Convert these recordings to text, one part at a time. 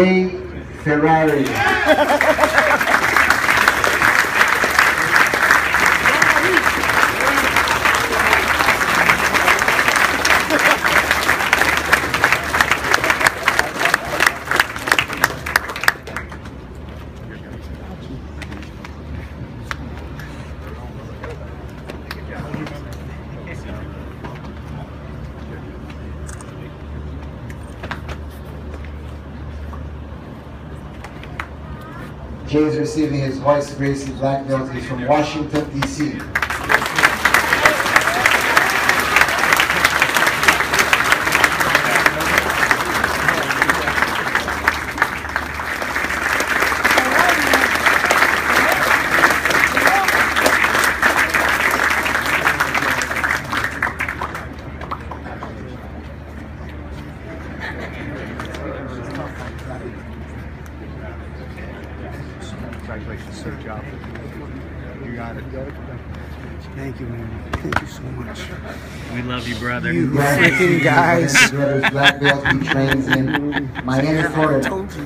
Jay Ferrari. Jay is receiving his Vice Gracie Black Belt. He's from Washington, D.C. Congratulations, good job. You got it. Thank you, man. Thank you so much. We love you, brother. You guys. Black belt he trains in Miami, Florida. I've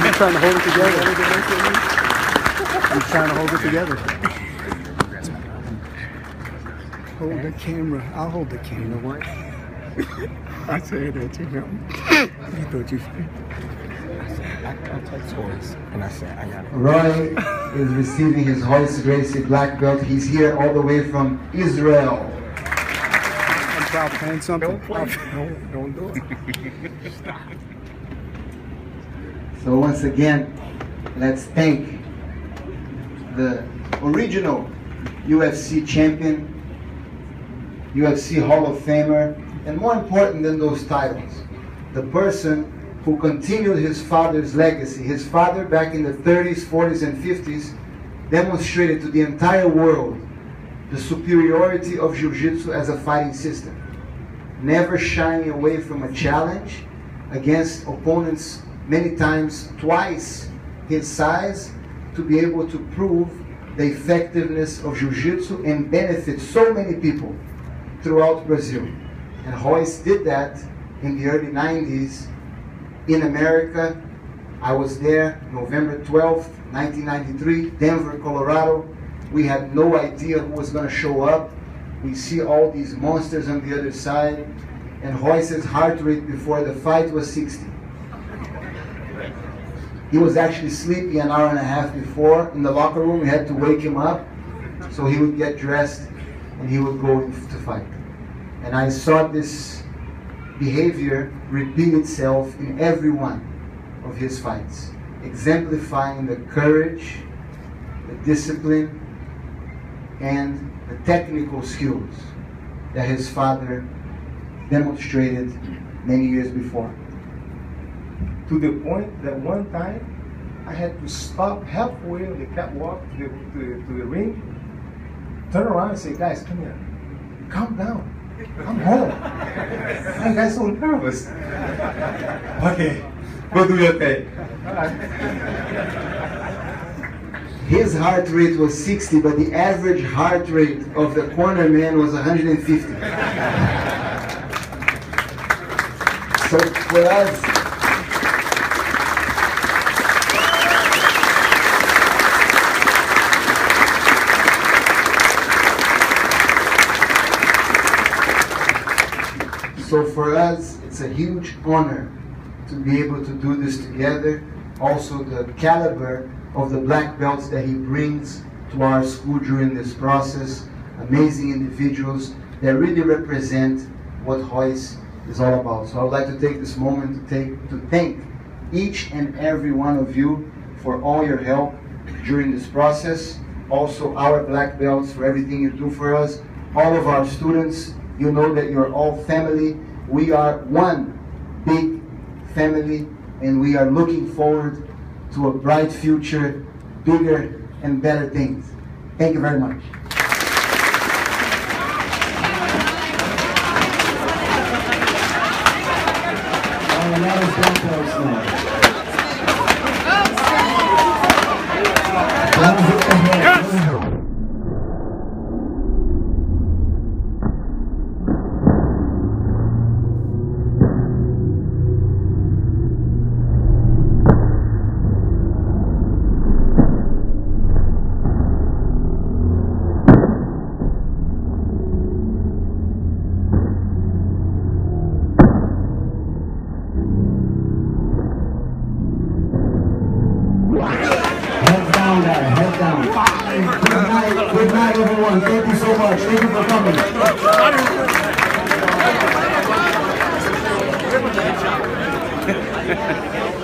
been trying to hold it together. I'm trying to hold it together. Hold the camera. I'll hold the camera. What? I said that to him. You thought you said I said, I touched toys. And I said, I got it. Roy is receiving his Hoist Gracie Black Belt. He's here all the way from Israel. I'm proud of saying something. Don't play. Don't do it. Stop. So once again, let's thank the original UFC champion, UFC Hall of Famer, and more important than those titles, the person who continued his father's legacy. His father, back in the 30s, 40s, and 50s, demonstrated to the entire world the superiority of Jiu-Jitsu as a fighting system, never shying away from a challenge against opponents many times twice his size to be able to prove the effectiveness of Jiu-Jitsu and benefit so many people throughout Brazil. And Royce did that in the early 90s in America. I was there November 12th, 1993, Denver, Colorado. We had no idea who was going to show up. We see all these monsters on the other side. And Royce's heart rate before the fight was 60. He was actually sleepy an hour and a half before. In the locker room, we had to wake him up. So he would get dressed and he would go to fight. And I saw this behavior repeat itself in every one of his fights, exemplifying the courage, the discipline, and the technical skills that his father demonstrated many years before. To the point that one time I had to stop halfway on the catwalk to the ring, turn around and say, guys, come here, calm down. I'm home. I got so nervous. Okay, go do your thing. His heart rate was 60, but the average heart rate of the corner man was 150. So for us, it's a huge honor to be able to do this together. Also, the caliber of the black belts that he brings to our school during this process. Amazing individuals that really represent what Royce is all about. So I would like to take this moment to thank each and every one of you for all your help during this process. Also, our black belts for everything you do for us. All of our students, you know that you're all family. We are one big family, and we are looking forward to a bright future, bigger and better things. Thank you very much. night, everyone. Thank you so much. Thank you for coming.